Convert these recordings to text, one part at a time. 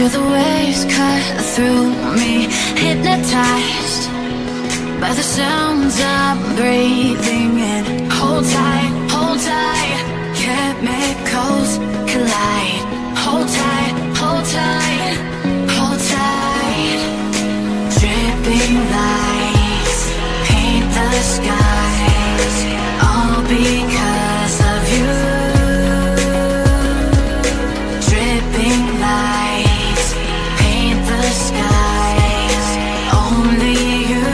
Feel the waves cut through me, hypnotized by the sounds I'm breathing in. Hold tight, chemicals collide. Hold tight, hold tight. Dripping lights paint the skies, all because of you. Dripping lights paint the skies, only you.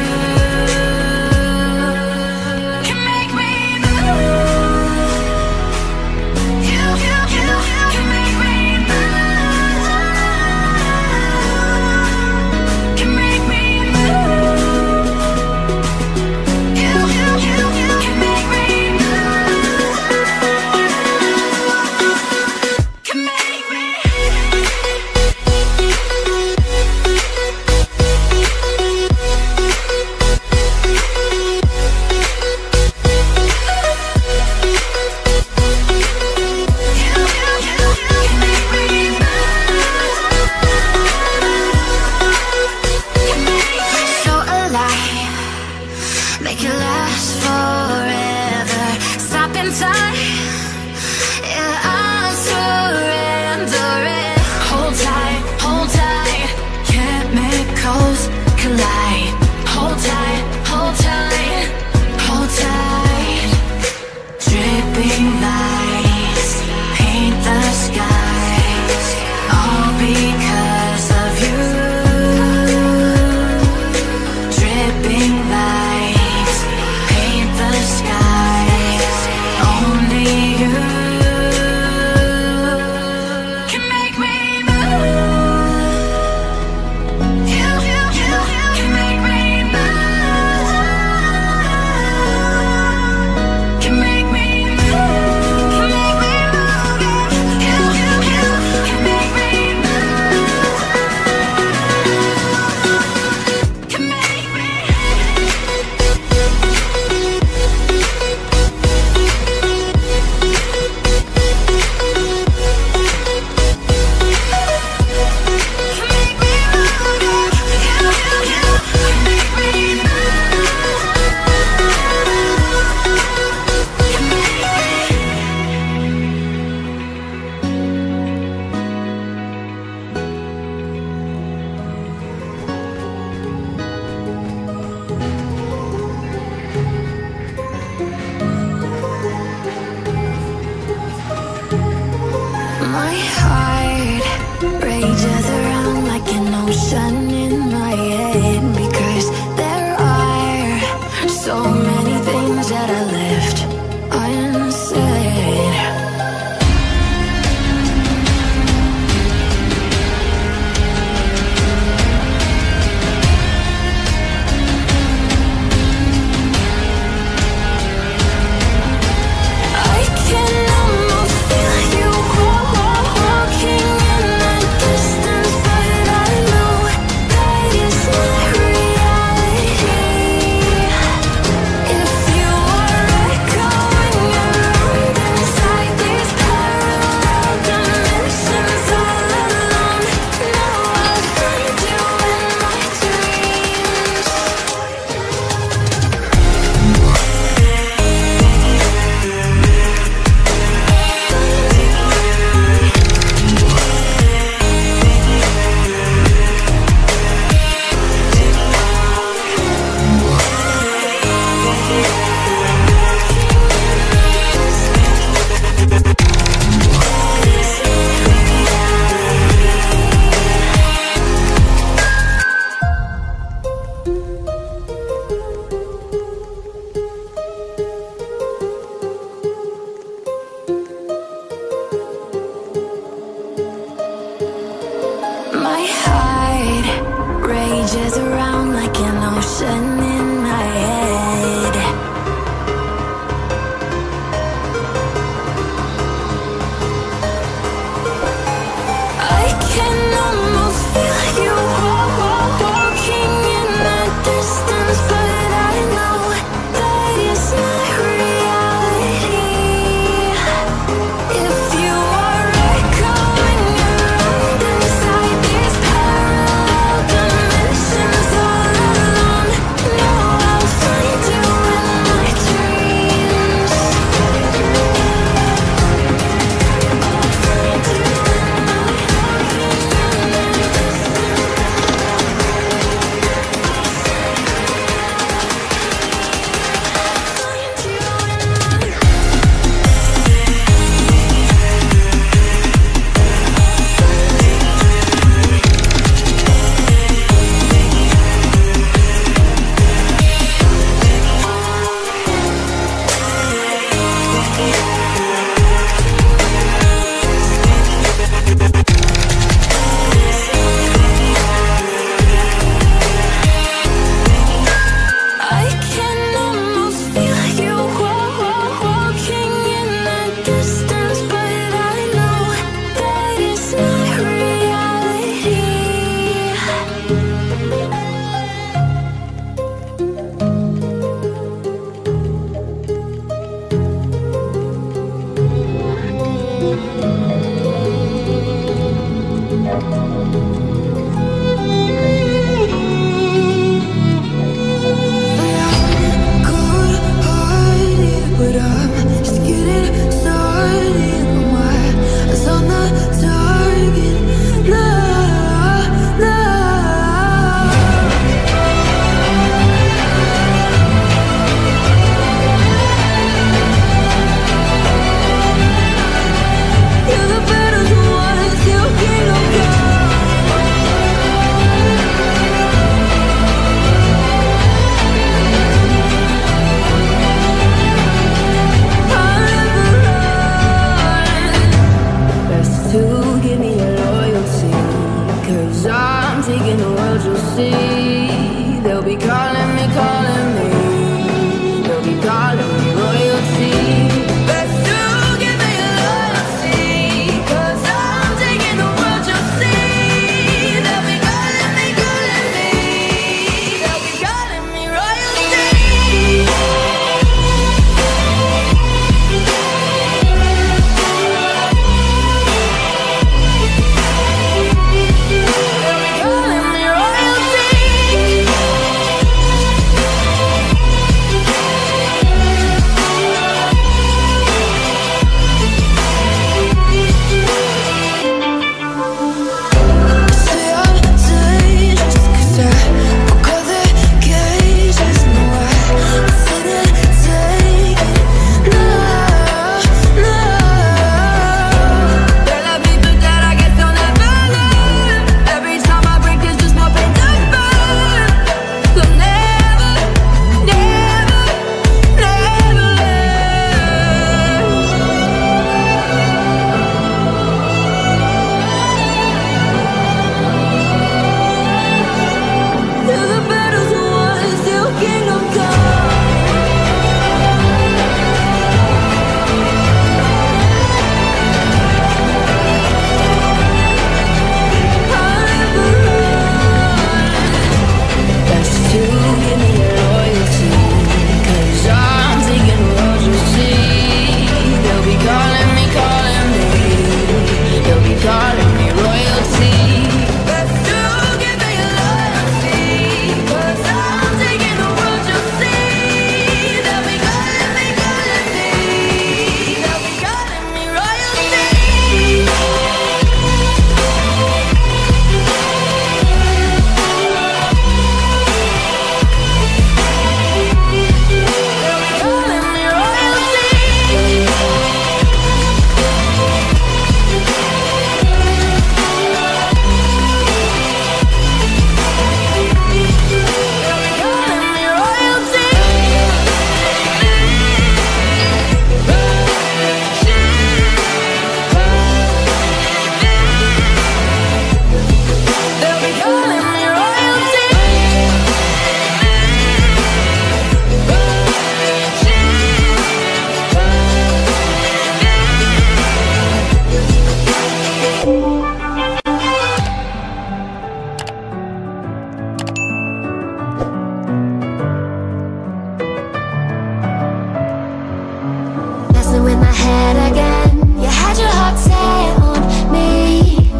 head again. You had your heart set on me,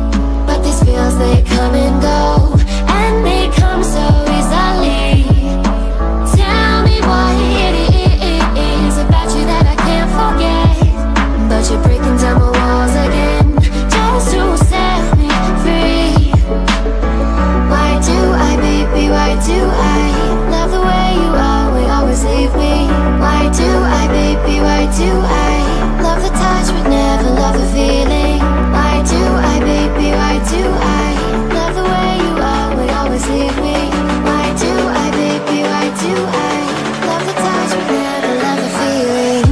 but these feels, they come and go, and they come so easily. Tell me what it is about you that I can't forget, but you're breaking down my walls again, just to set me free. Why do I, baby, why do I love the way you are, we always leave me? Why do I, baby, why do I love the touch but never love the feeling? Why do I, baby, why do I love the way you are, we always leave me? Why do I, baby, why do I love the touch but never love the feeling?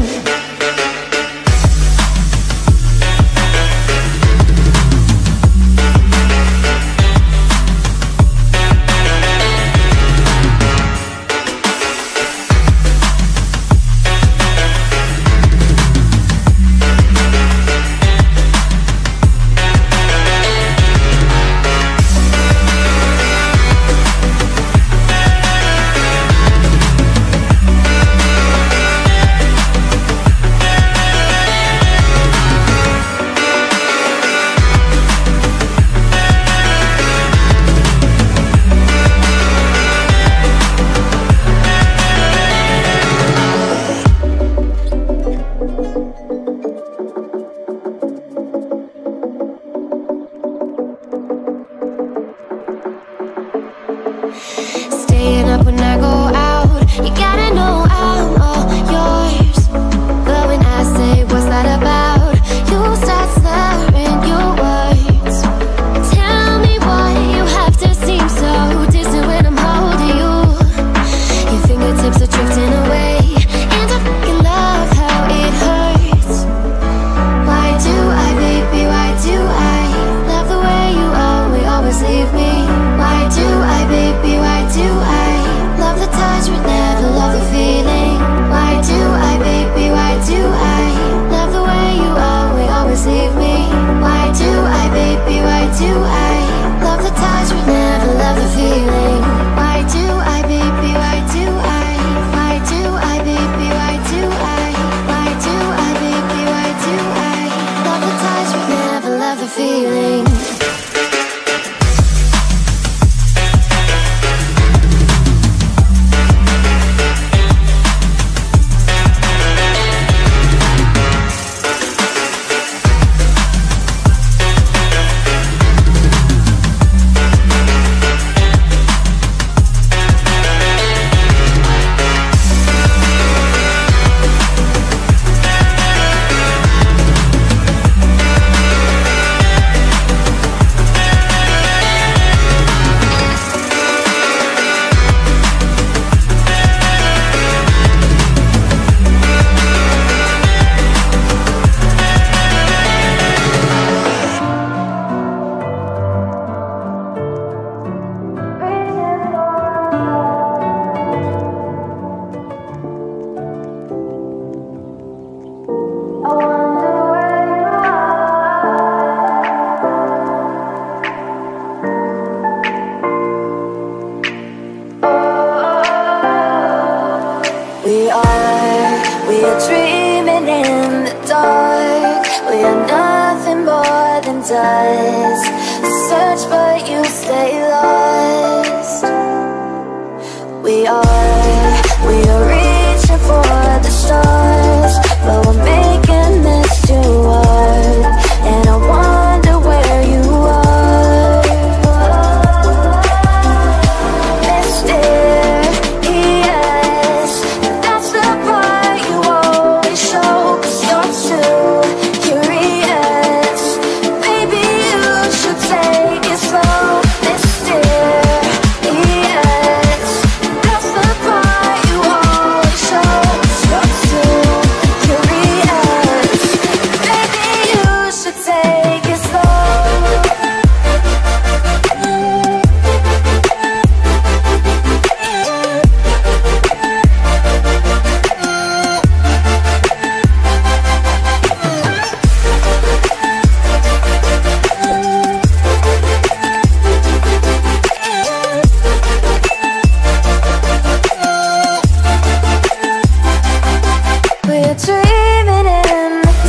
Dreaming in the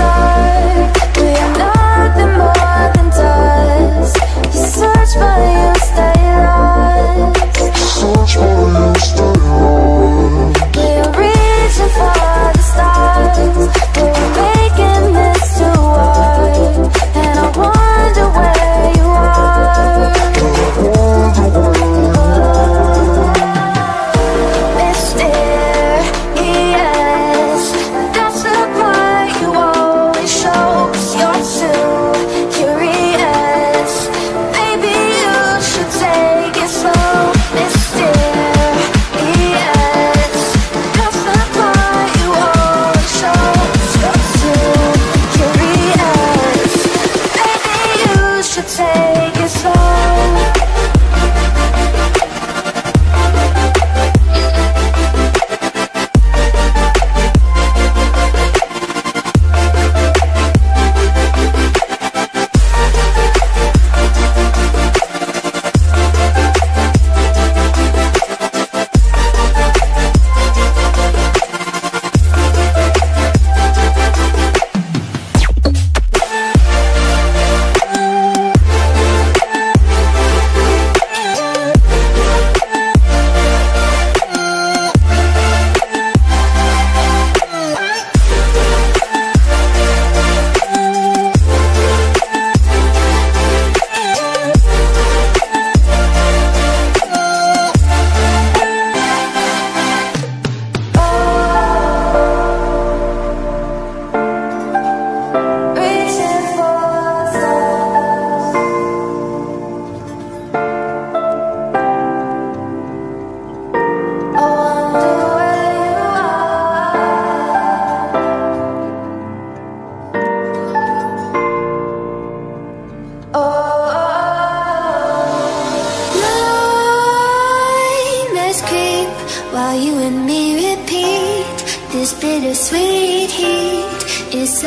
bittersweet heat is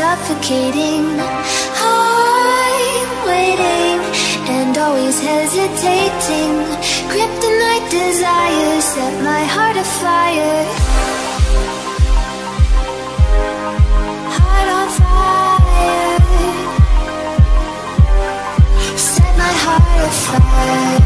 Suffocating, I'm waiting and always hesitating. Kryptonite desires set my heart afire. Heart on fire. Set my heart afire.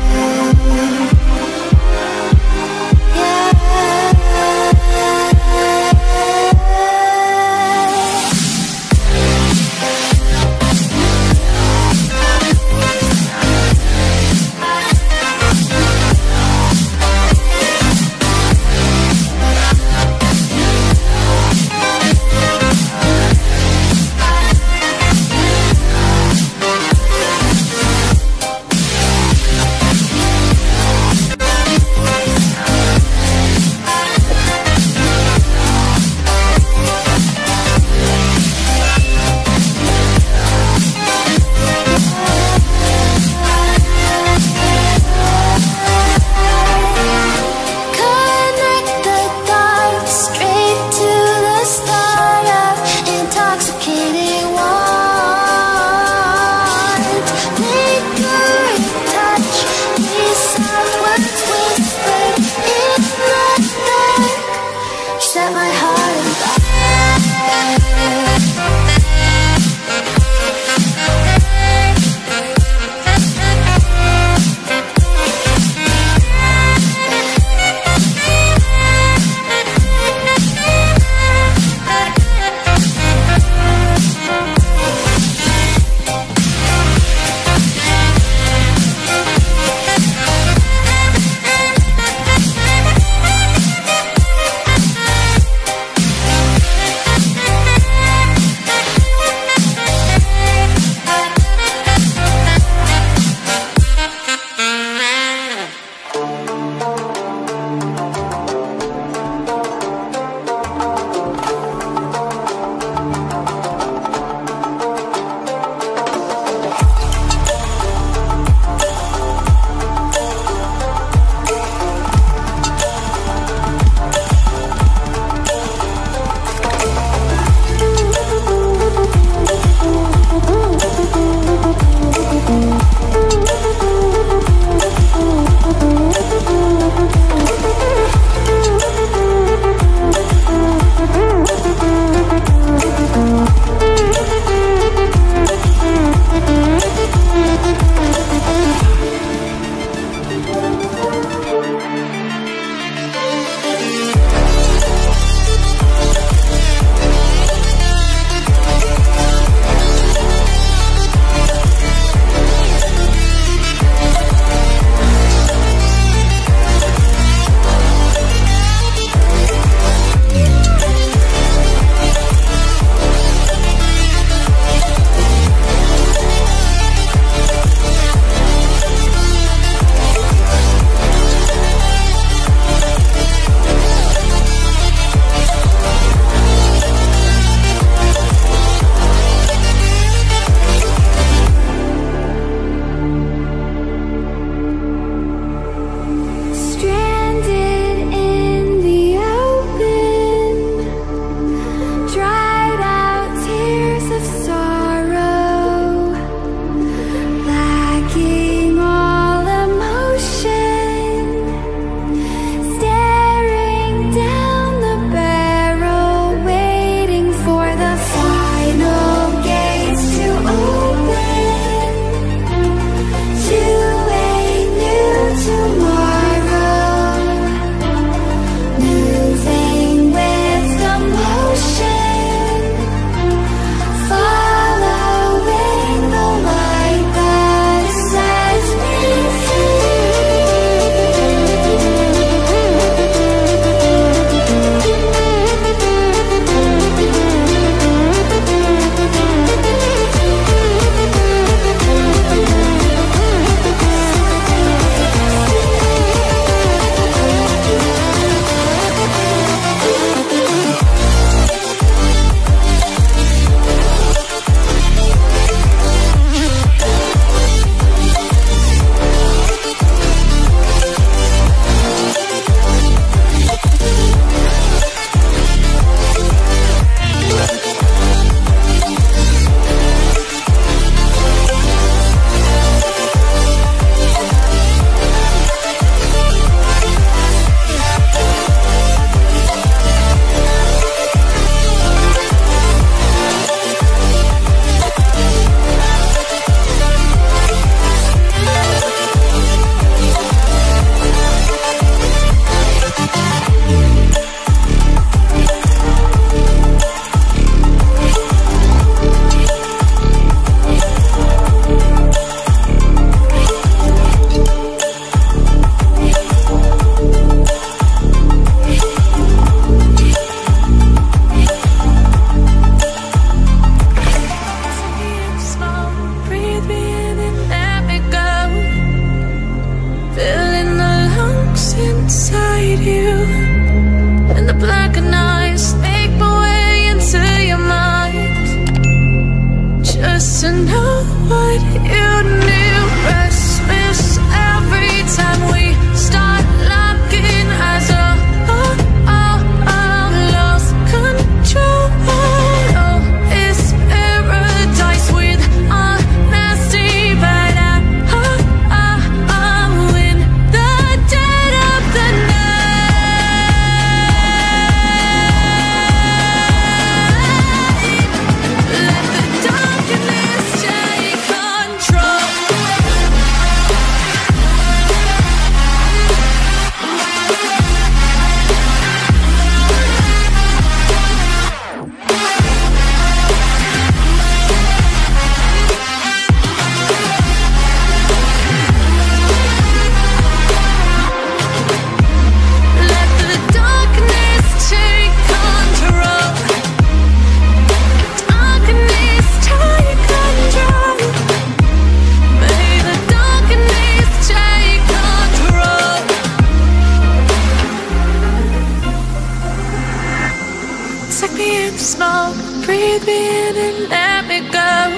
Take me in and let me go.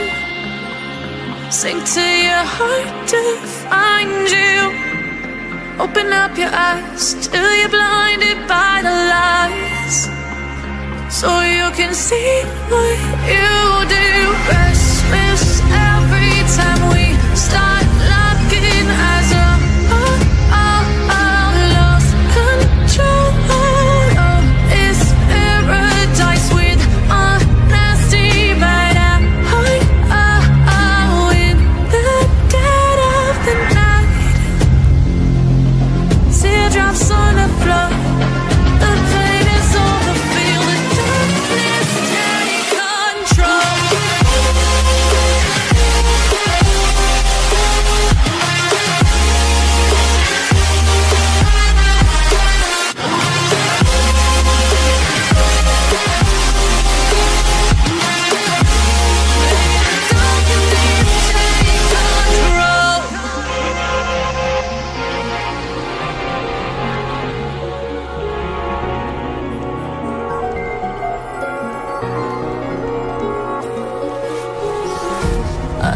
Sink to your heart to find you. Open up your eyes till you're blinded by the lies, so you can see what you do. Restless every time we start locking eyes up.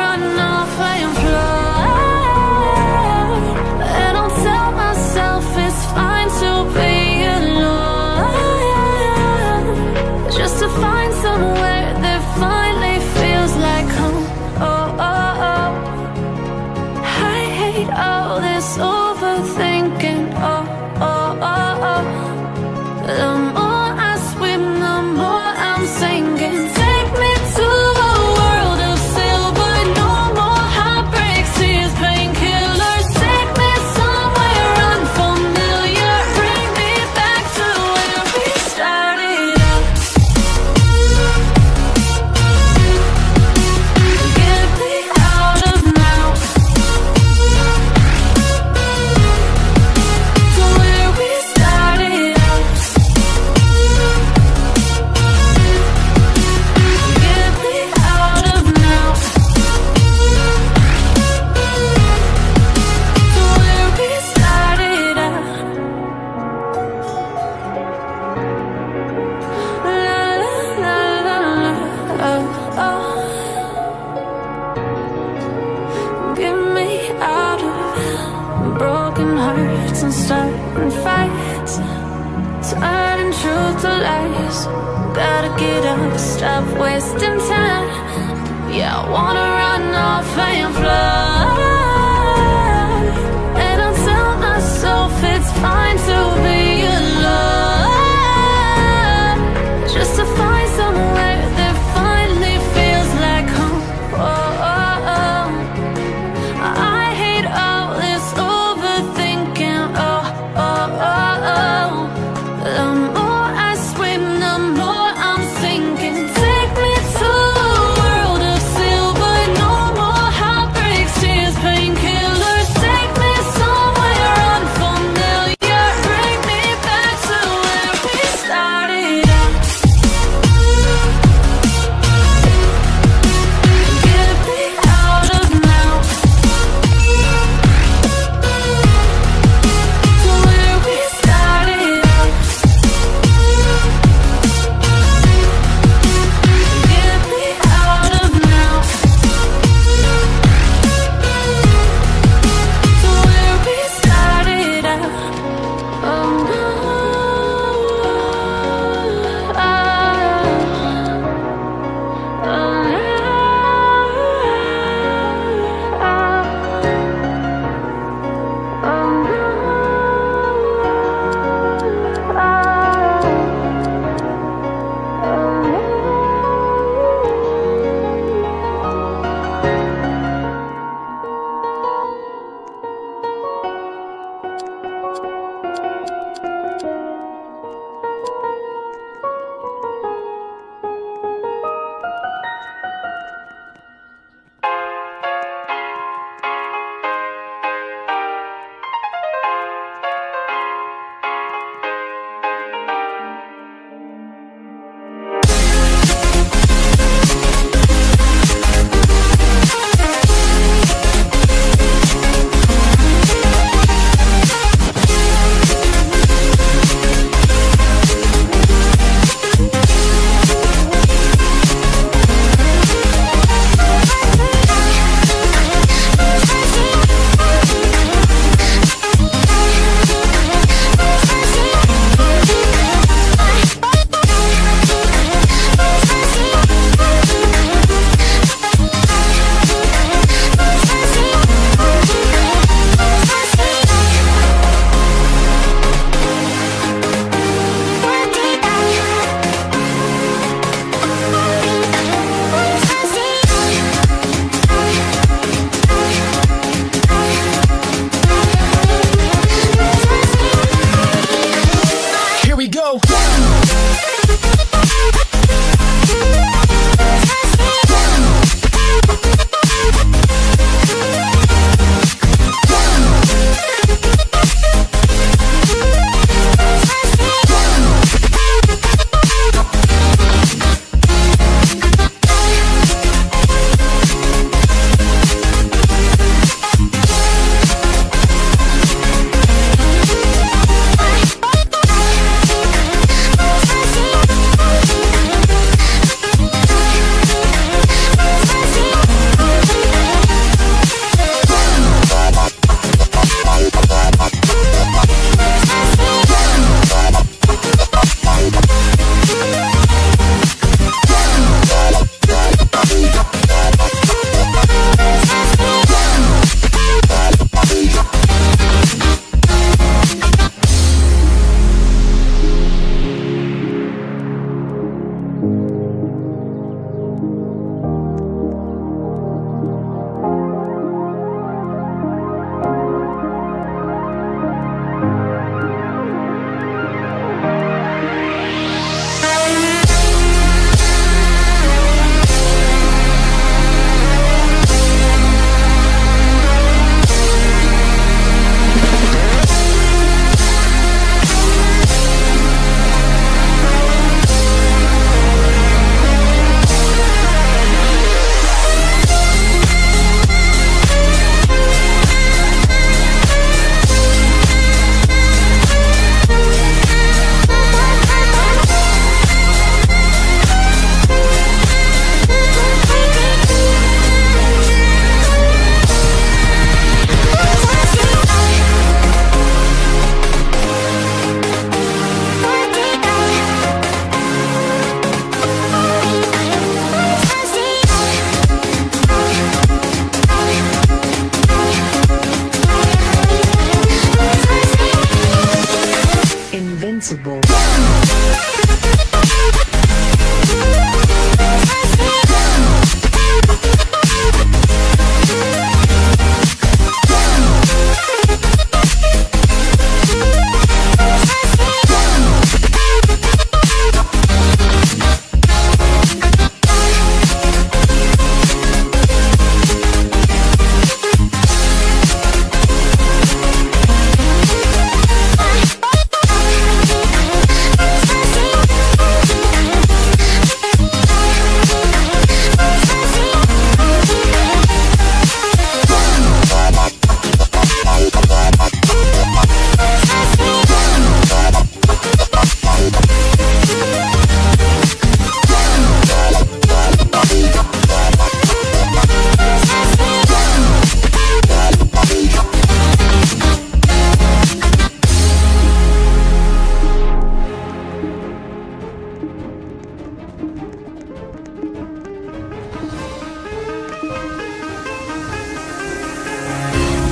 run off and fly, and I'll tell myself it's fine to be alone, just to find somewhere that finally feels like home. Oh, oh, oh, I hate all this overthinking. Oh, oh, oh, oh. The more I swim, the more I'm sinking. Take me to a world of silver. No more heartbreaks, tears, painkillers. Take me somewhere unfamiliar. Bring me back to where we started out. Get me out of now. And starting fights, turning truth to lies. Gotta get up, stop wasting time. Yeah, I wanna run off and fly, and I'll tell myself it's fine to be alone, just to find somewhere that finally feels like home. Oh, oh, oh. I hate all this overthinking. Take me somewhere unfamiliar. Bring possible.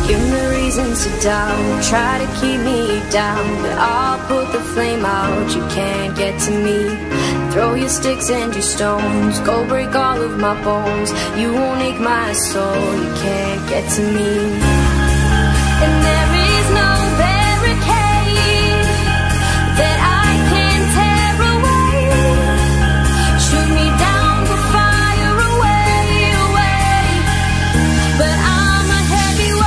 Give me reasons to doubt, try to keep me down, but I'll put the flame out, you can't get to me. Throw your sticks and your stones, go break all of my bones. You won't ache my soul, you can't get to me. And there is no barricade that I can tear away. Shoot me down but fire away, away. But I'm a heavyweight.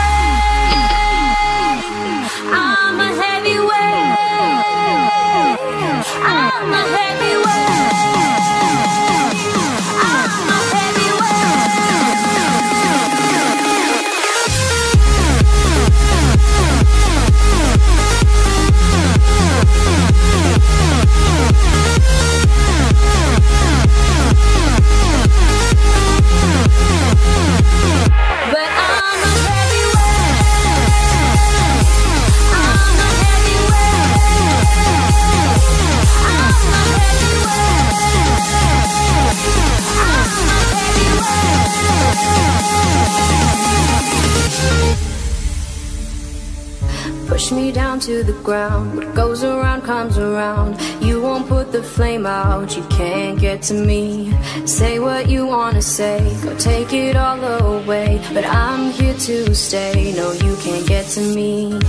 Push me down to the ground, what goes around comes around. You won't put the flame out, you can't get to me. Say what you wanna say, go take it all away, but I'm here to stay, no you can't get to me.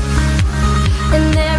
And